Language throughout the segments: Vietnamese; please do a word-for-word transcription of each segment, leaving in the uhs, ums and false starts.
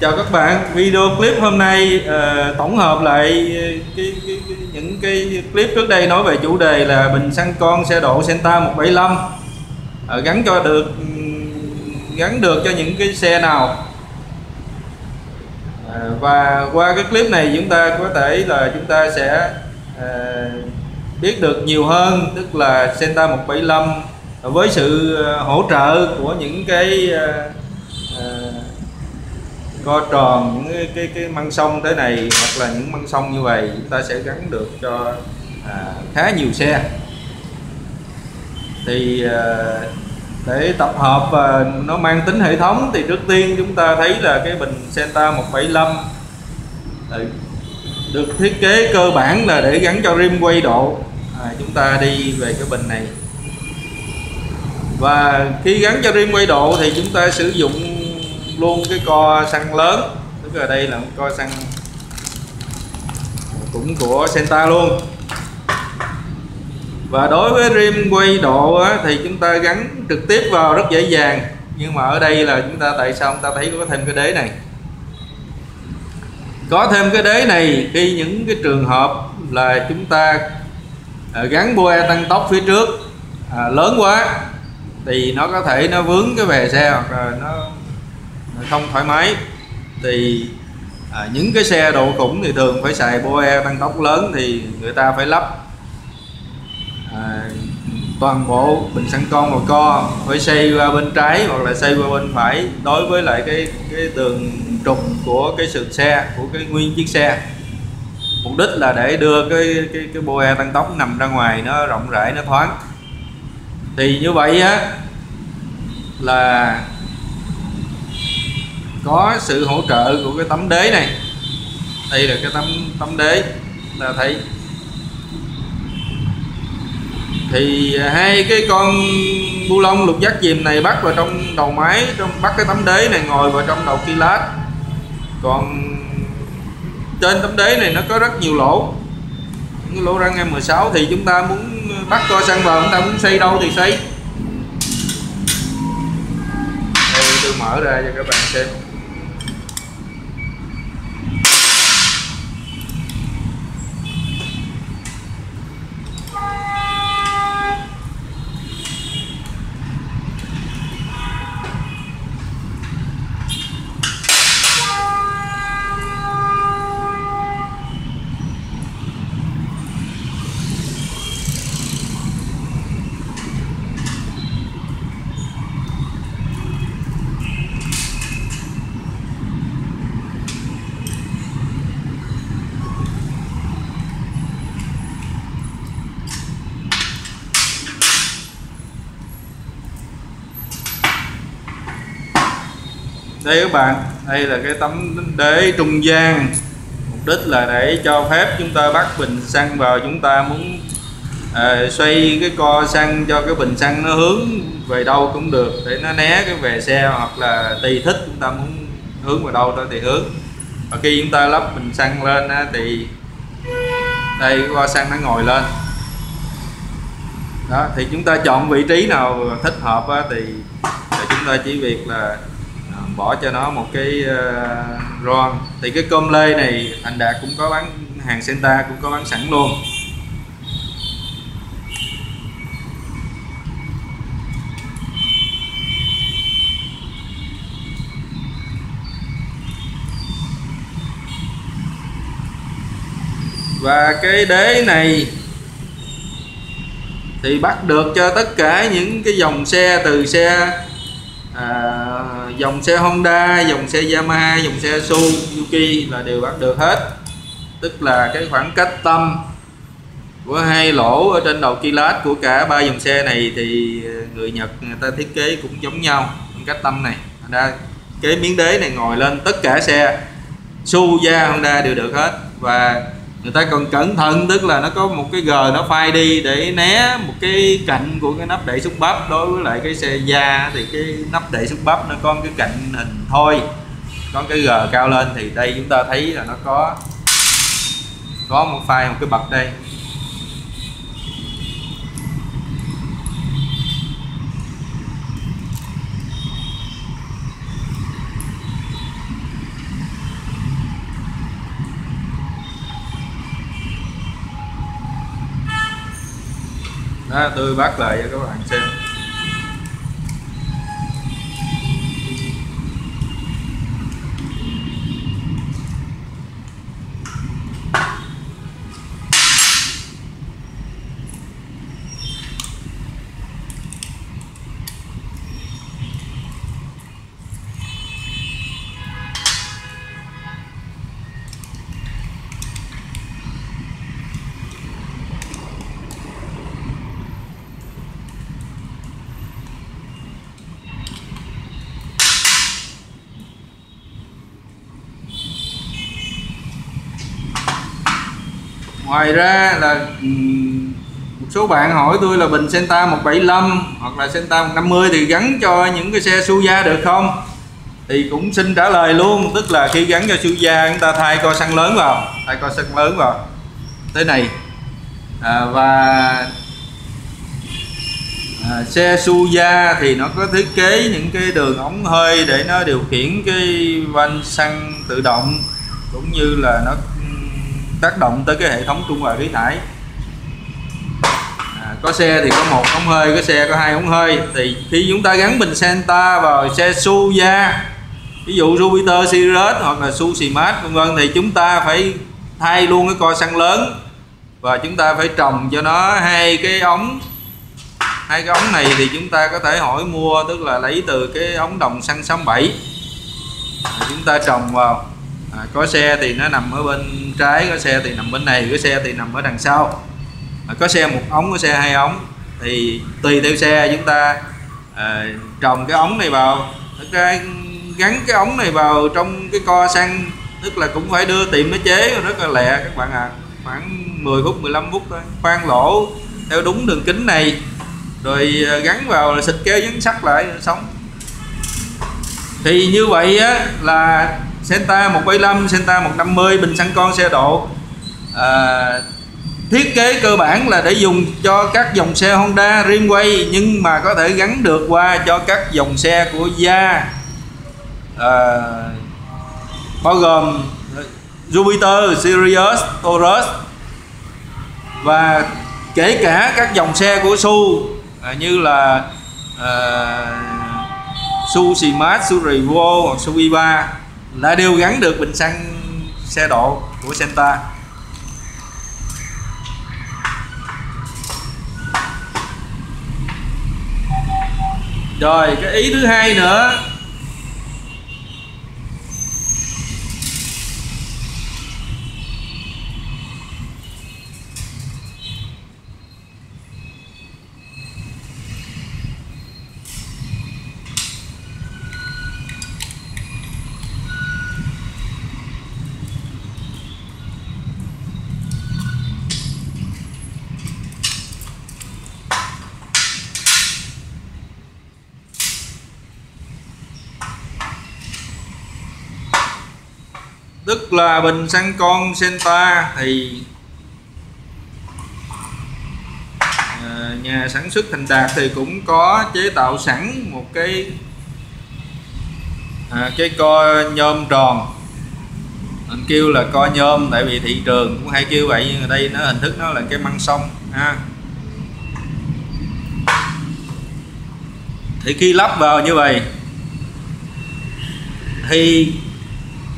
Chào các bạn, video clip hôm nay uh, tổng hợp lại cái, cái, cái, những cái clip trước đây nói về chủ đề là bình xăng con xe độ Centa một bảy lăm uh, gắn cho được gắn được cho những cái xe nào. Uh, và qua cái clip này chúng ta có thể là chúng ta sẽ uh, biết được nhiều hơn, tức là Centa một bảy lăm với sự uh, hỗ trợ của những cái uh, uh, co tròn, những cái, cái, cái măng sông thế này hoặc là những măng sông như vậy, chúng ta sẽ gắn được cho à, khá nhiều xe. Thì à, để tập hợp và nó mang tính hệ thống thì trước tiên chúng ta thấy là cái bình Centa một bảy lăm được thiết kế cơ bản là để gắn cho rim quay độ. à, Chúng ta đi về cái bình này, và khi gắn cho rim quay độ thì chúng ta sử dụng luôn cái co xăng lớn, tức là đây là một co xăng cũng của Centa luôn. Và đối với rim quay độ á, thì chúng ta gắn trực tiếp vào rất dễ dàng, nhưng mà ở đây là chúng ta tại sao chúng ta thấy có thêm cái đế này, có thêm cái đế này khi những cái trường hợp là chúng ta gắn boe tăng tốc phía trước à, lớn quá thì nó có thể nó vướng cái bè xe hoặc là nó không thoải mái. Thì à, những cái xe độ khủng thì thường phải xài boe tăng tốc lớn, thì người ta phải lắp à, toàn bộ bình xăng con vào co, phải xây qua bên trái hoặc là xây qua bên phải đối với lại cái cái đường trục của cái sườn xe, của cái nguyên chiếc xe, mục đích là để đưa cái cái, cái boe tăng tốc nằm ra ngoài, nó rộng rãi, nó thoáng. Thì như vậy á là có sự hỗ trợ của cái tấm đế này. Đây là cái tấm tấm đế là thấy. Thì hai cái con bu lông lục giác chìm này bắt vào trong đầu máy, trong bắt cái tấm đế này ngồi vào trong đầu ki lát. Còn trên tấm đế này nó có rất nhiều lỗ, những lỗ răng M mười sáu, thì chúng ta muốn bắt co xăng vào, chúng ta muốn xây đâu thì xây. Đây tôi mở ra cho các bạn xem. Đây các bạn, đây là cái tấm đế trung gian, mục đích là để cho phép chúng ta bắt bình xăng vào. Chúng ta muốn à, xoay cái co xăng cho cái bình xăng nó hướng về đâu cũng được, để nó né cái về xe, hoặc là tùy thích chúng ta muốn hướng vào đâu đó thì hướng. Và khi chúng ta lắp bình xăng lên á, thì đây cái co xăng nó ngồi lên đó, thì chúng ta chọn vị trí nào thích hợp á, thì chúng ta chỉ việc là bỏ cho nó một cái uh, ron. Thì cái cơm lê này Thành Đạt cũng có bán, hàng Centa cũng có bán sẵn luôn. Và cái đế này thì bắt được cho tất cả những cái dòng xe, từ xe à, dòng xe Honda, dòng xe Yamaha, dòng xe Suzuki là đều bắt được hết. Tức là cái khoảng cách tâm của hai lỗ ở trên đầu ki lát của cả ba dòng xe này thì người Nhật người ta thiết kế cũng giống nhau, khoảng cách tâm này. Honda, cái miếng đế này ngồi lên tất cả xe Suzuki, Honda đều được hết. Và người ta còn cẩn thận, tức là nó có một cái gờ nó phai đi để né một cái cạnh của cái nắp đậy xúc bắp. Đối với lại cái xe da thì cái nắp đậy xúc bắp nó có cái cạnh hình thôi, có cái gờ cao lên, thì đây chúng ta thấy là nó có có một phai, một cái bậc đây. Đó, tươi bát lại cho các bạn xem. Ngoài ra là một số bạn hỏi tôi là bình Centa một bảy lăm hoặc là Centa một năm mươi thì gắn cho những cái xe Suzuki được không? Thì cũng xin trả lời luôn, tức là khi gắn cho Suzuki chúng ta thay co xăng lớn vào, thay co xăng lớn vào thế này à, và à, xe Suzuki thì nó có thiết kế những cái đường ống hơi để nó điều khiển cái van xăng tự động, cũng như là nó tác động tới cái hệ thống trung hòa khí thải. À, có xe thì có một ống hơi, có xe có hai ống hơi. Thì khi chúng ta gắn bình Centa vào xe Suzuki, ví dụ Jupiter, Sirius hoặc là Su Simax vân vân, thì chúng ta phải thay luôn cái co xăng lớn và chúng ta phải trồng cho nó hai cái ống, hai cái ống này thì chúng ta có thể hỏi mua, tức là lấy từ cái ống đồng xăng sáu mươi bảy à, chúng ta trồng vào. À, có xe thì nó nằm ở bên trái, có xe thì nằm bên này, có xe thì nằm ở đằng sau. À, có xe một ống, có xe hai ống, thì tùy theo xe chúng ta à, trồng cái ống này vào. Thực ra gắn cái ống này vào trong cái co xăng, tức là cũng phải đưa tiệm nó chế rất là lẹ các bạn ạ. À, khoảng mười phút mười lăm phút thôi, khoan lỗ theo đúng đường kính này rồi gắn vào là xịt kéo dán sắt lại sống. Thì như vậy á, là Centa một bảy lăm, Centa một năm mươi, bình xăng con xe độ à, thiết kế cơ bản là để dùng cho các dòng xe Honda riêng quay, nhưng mà có thể gắn được qua cho các dòng xe của gia à, bao gồm Jupiter, Sirius, Taurus và kể cả các dòng xe của Su à, như là à, Su Simax, Su Revo hoặc Su i ba là đều gắn được bình xăng xe độ của Centa. Rồi cái ý thứ hai nữa tức là bình xăng con Centa thì nhà sản xuất Thành Đạt thì cũng có chế tạo sẵn một cái à, cái co nhôm tròn, mình kêu là co nhôm tại vì thị trường cũng hay kêu vậy, nhưng ở đây nó hình thức nó là cái măng sông ha. Thì khi lắp vào như vậy thì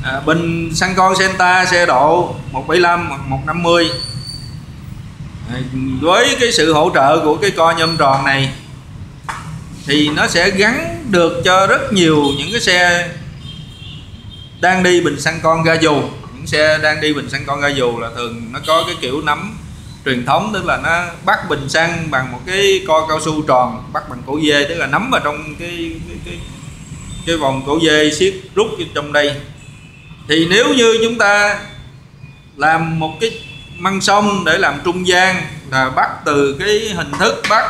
À, bình xăng con Centa xe độ một bảy lăm hoặc một năm mươi à, với cái sự hỗ trợ của cái co nhôm tròn này thì nó sẽ gắn được cho rất nhiều những cái xe đang đi bình xăng con ga dù. Những xe đang đi bình xăng con ga dù là thường nó có cái kiểu nắm truyền thống, tức là nó bắt bình xăng bằng một cái co cao su tròn, bắt bằng cổ dê, tức là nắm vào trong cái cái, cái, cái vòng cổ dê siết rút trong đây. Thì nếu như chúng ta làm một cái măng sông để làm trung gian là bắt từ cái hình thức bắt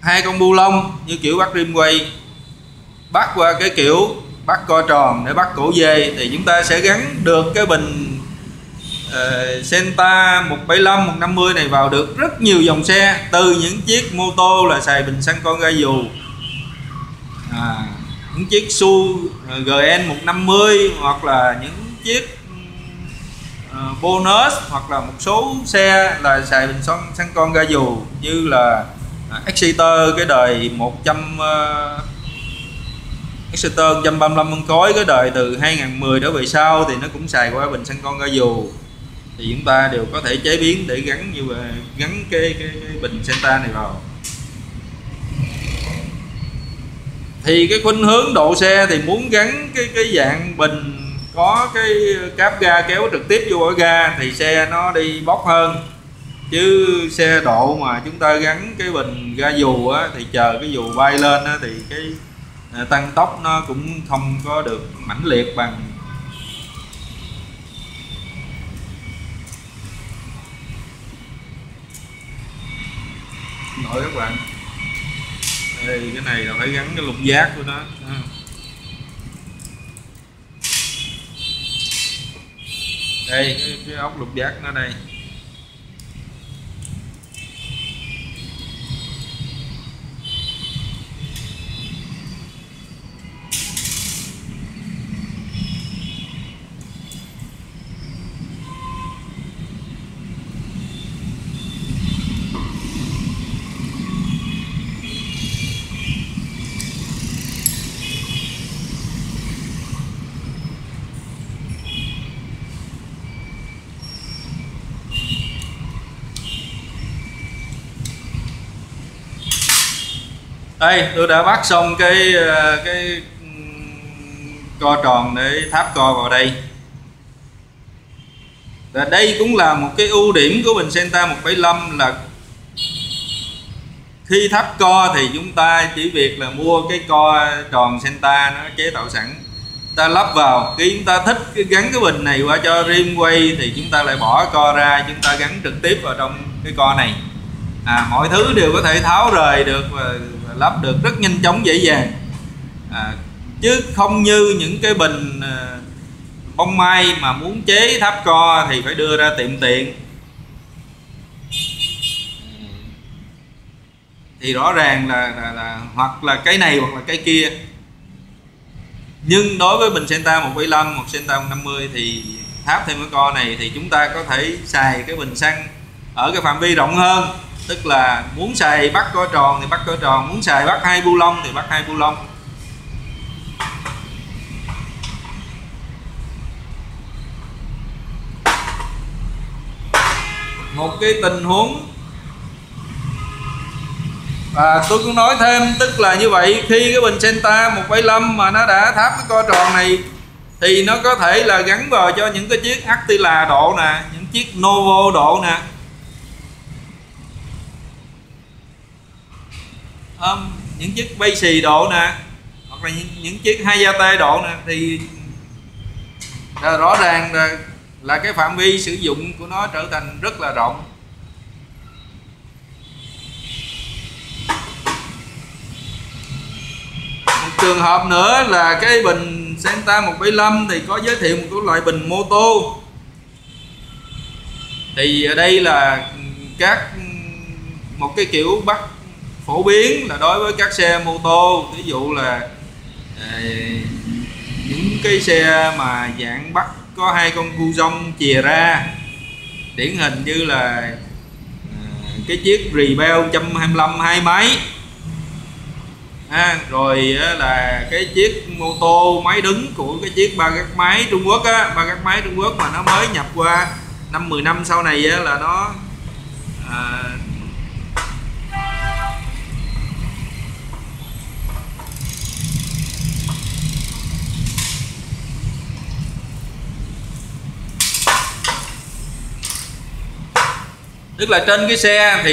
hai con bu lông như kiểu bắt rim quay, bắt qua cái kiểu bắt co tròn để bắt cổ dê, thì chúng ta sẽ gắn được cái bình uh, Centa một bảy lăm, một năm mươi này vào được rất nhiều dòng xe, từ những chiếc mô tô là xài bình xăng con ga dù à, những chiếc Su giê en một năm mươi hoặc là những chiếc Bonus hoặc là một số xe là xài bình xăng xăng con ga dù như là Exciter cái đời một trăm uh, Exciter một trăm ba mươi lăm phân khối cái đời từ hai nghìn không trăm mười trở về sau thì nó cũng xài qua bình xăng con ga dù, thì chúng ta đều có thể chế biến để gắn như vậy, gắn cái, cái, cái bình Centa này vào. Thì cái khuynh hướng độ xe thì muốn gắn cái cái dạng bình có cái cáp ga kéo trực tiếp vô ở ga thì xe nó đi bốc hơn, chứ xe độ mà chúng ta gắn cái bình ga dù á, thì chờ cái dù bay lên á, thì cái tăng tốc nó cũng không có được mãnh liệt bằng. Nổi các bạn. Đây, cái này là phải gắn cái lục giác của nó. Đây, cái, cái ốc lục giác nó đây. Đây, tôi đã bắt xong cái cái co tròn để tháp co vào đây. Và đây cũng là một cái ưu điểm của bình Centa một bảy lăm là khi tháp co thì chúng ta chỉ việc là mua cái co tròn Centa nó chế tạo sẵn, ta lắp vào. Khi chúng ta thích gắn cái bình này qua cho rim quay thì chúng ta lại bỏ co ra, chúng ta gắn trực tiếp vào trong cái co này. À, mọi thứ đều có thể tháo rời được và lắp được rất nhanh chóng dễ dàng, à, chứ không như những cái bình à, bông mai mà muốn chế tháp co thì phải đưa ra tiệm tiện. Thì rõ ràng là, là, là hoặc là cái này hoặc là cái kia. Nhưng đối với bình Centa một bảy lăm, một Centa một năm mươi thì tháp thêm cái co này thì chúng ta có thể xài cái bình xăng ở cái phạm vi rộng hơn. Tức là muốn xài bắt có tròn thì bắt có tròn, muốn xài bắt hai bu lông thì bắt hai bu lông. Một cái tình huống và tôi cũng nói thêm, tức là như vậy khi cái bình Centa một bảy lăm mà nó đã tháp cái co tròn này thì nó có thể là gắn vào cho những cái chiếc Actila độ nè, những chiếc Novo độ nè. Um, những chiếc bay xì độ nè, hoặc là những, những chiếc hai gia tê độ nè, thì là rõ ràng là, là cái phạm vi sử dụng của nó trở thành rất là rộng. Một trường hợp nữa là cái bình Centa một bảy lăm thì có giới thiệu một cái loại bình mô tô, thì ở đây là các một cái kiểu bắt phổ biến là đối với các xe mô tô, ví dụ là eh, những cái xe mà dạng bắt có hai con cu rông chìa ra, điển hình như là eh, cái chiếc Rebel một hai lăm hai máy, à, rồi là cái chiếc mô tô máy đứng của cái chiếc ba gác máy Trung Quốc á, ba gác máy Trung Quốc mà nó mới nhập qua năm mười năm sau này á, là nó à, tức là trên cái xe thì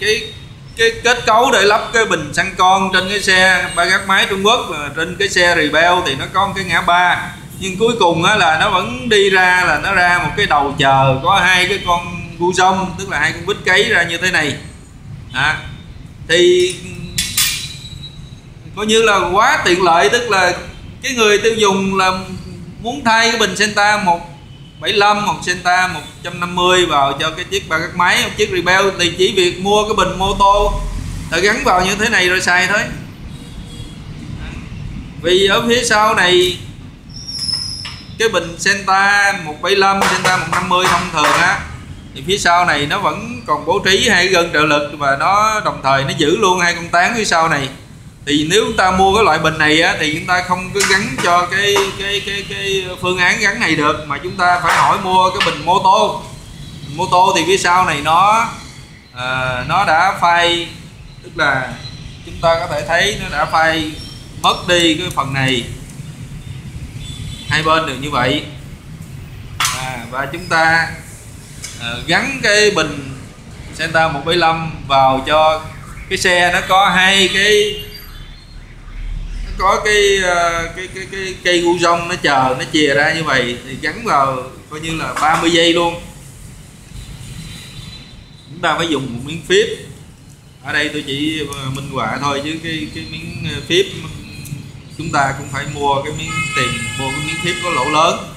cái cái kết cấu để lắp cái bình xăng con trên cái xe ba gác máy Trung Quốc, trên cái xe Rebel thì nó có một cái ngã ba, nhưng cuối cùng á là nó vẫn đi ra là nó ra một cái đầu chờ có hai cái con gu sông, tức là hai con vít cấy ra như thế này. À, thì coi như là quá tiện lợi, tức là cái người tiêu dùng là muốn thay cái bình Centa một bảy lăm, một Centa một năm mươi vào cho cái chiếc ba gác máy, một chiếc Rebel thì chỉ việc mua cái bình mô tô rồi gắn vào như thế này rồi xài thôi. Vì ở phía sau này Cái bình Centa một bảy lăm, Centa một năm mươi thông thường á thì phía sau này nó vẫn còn bố trí hai gân trợ lực và nó đồng thời nó giữ luôn hai con tán phía sau này. Thì nếu chúng ta mua cái loại bình này á, thì chúng ta không cứ gắn cho cái cái cái cái phương án gắn này được, mà chúng ta phải hỏi mua cái bình mô tô. Mô tô thì phía sau này nó à, nó đã phai, tức là chúng ta có thể thấy nó đã phai mất đi cái phần này, hai bên đều như vậy. À, và chúng ta à, gắn cái bình Centa một bảy lăm vào cho cái xe nó có hai cái, nó có cái cái cái cái cây gu rong nó chờ nó chìa ra như vậy, thì gắn vào coi như là ba mươi giây luôn. Chúng ta phải dùng một miếng phíp, ở đây tôi chỉ minh họa thôi, chứ cái cái miếng phíp chúng ta cũng phải mua cái miếng tiền mua cái miếng phíp có lỗ lớn,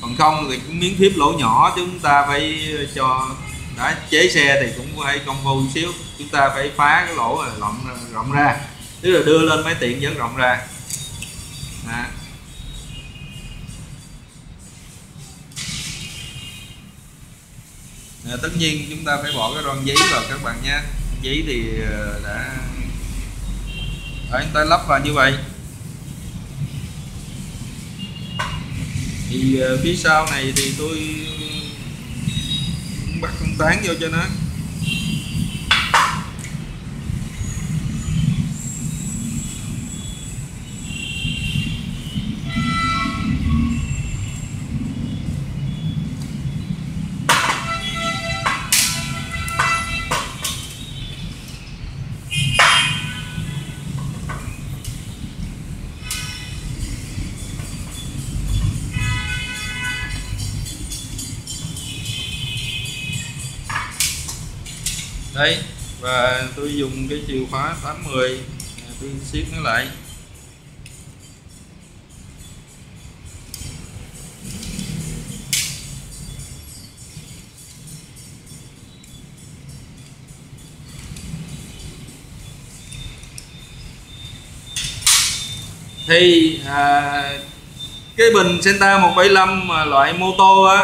còn không thì cái miếng phíp lỗ nhỏ chúng ta phải cho đã chế xe thì cũng phải công phu xíu, chúng ta phải phá cái lỗ rộng rộng ra, tức là đưa lên máy tiện dẫn rộng ra. Đó. À, tất nhiên chúng ta phải bỏ cái ron giấy vào các bạn nha, giấy thì đã ở chúng ta lắp vào như vậy. Thì phía sau này thì tôi bật con tán vô cho nó. Đấy, và tôi dùng cái chìa khóa tám mươi tôi siết nó lại. Thì à, cái bình Centa một bảy lăm mà loại mô tô á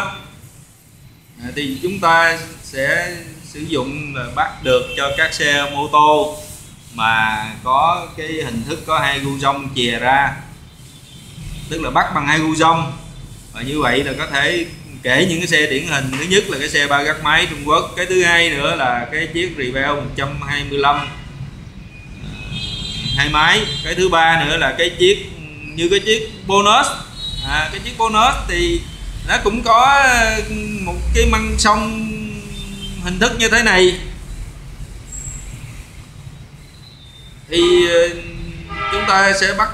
à, thì chúng ta sẽ sử dụng là bắt được cho các xe mô tô mà có cái hình thức có hai gu rong chìa ra, tức là bắt bằng hai gu rong. Và như vậy là có thể kể những cái xe điển hình, thứ nhất là cái xe ba gác máy Trung Quốc, cái thứ hai nữa là cái chiếc Rebel một hai lăm hai máy, cái thứ ba nữa là cái chiếc như cái chiếc Bonus. À, cái chiếc Bonus thì nó cũng có một cái măng song hình thức như thế này, thì chúng ta sẽ bắt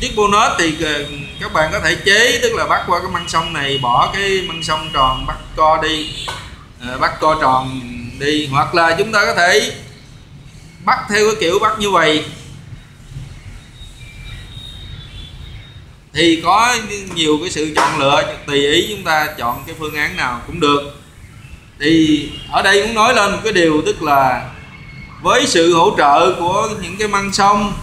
chiếc Bonus thì các bạn có thể chế, tức là bắt qua cái măng song này, bỏ cái măng song tròn bắt co đi, bắt co tròn đi, hoặc là chúng ta có thể bắt theo cái kiểu bắt như vậy. Thì có nhiều cái sự chọn lựa, tùy ý chúng ta chọn cái phương án nào cũng được. Thì ở đây cũng nói lên một cái điều, tức là với sự hỗ trợ của những cái măng song,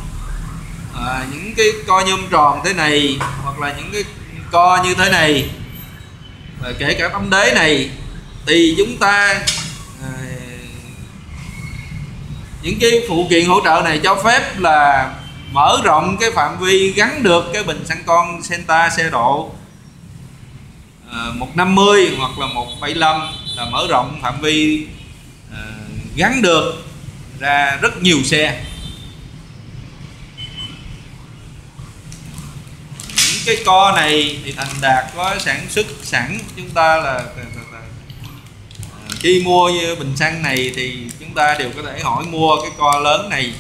à, những cái co nhôm tròn thế này, hoặc là những cái co như thế này, và kể cả tấm đế này, thì chúng ta à, những cái phụ kiện hỗ trợ này cho phép là mở rộng cái phạm vi gắn được cái bình xăng con Centa xe độ à, một năm mươi hoặc là một bảy lăm, là mở rộng phạm vi à, gắn được ra rất nhiều xe. Những cái co này thì Thành Đạt có sản xuất sẵn, chúng ta là, là, là, là khi mua bình xăng này thì chúng ta đều có thể hỏi mua cái co lớn này,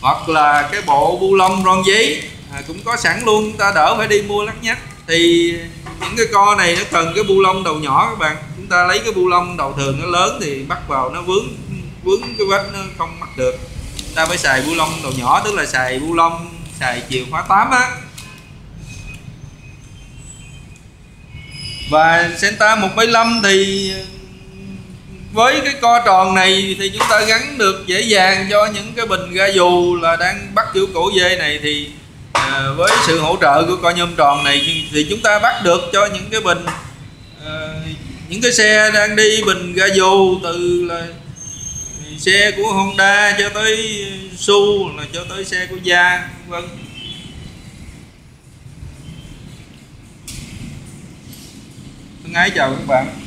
hoặc là cái bộ bu lông ron giấy à, cũng có sẵn luôn, ta đỡ phải đi mua lắt nhắt. Thì những cái co này nó cần cái bu lông đầu nhỏ các bạn, chúng ta lấy cái bu lông đầu thường nó lớn thì bắt vào nó vướng vướng cái vách nó không bắt được, ta phải xài bu lông đầu nhỏ, tức là xài bu lông xài chìa khóa tám á. Và Centa một bảy lăm thì với cái co tròn này thì chúng ta gắn được dễ dàng cho những cái bình ga dù là đang bắt kiểu cổ dê này, thì à, với sự hỗ trợ của coi nhôm tròn này thì chúng ta bắt được cho những cái bình à, những cái xe đang đi bình ga dù, từ là xe của Honda cho tới Su, là cho tới xe của Gia, vân vân. Thân ái chào các bạn.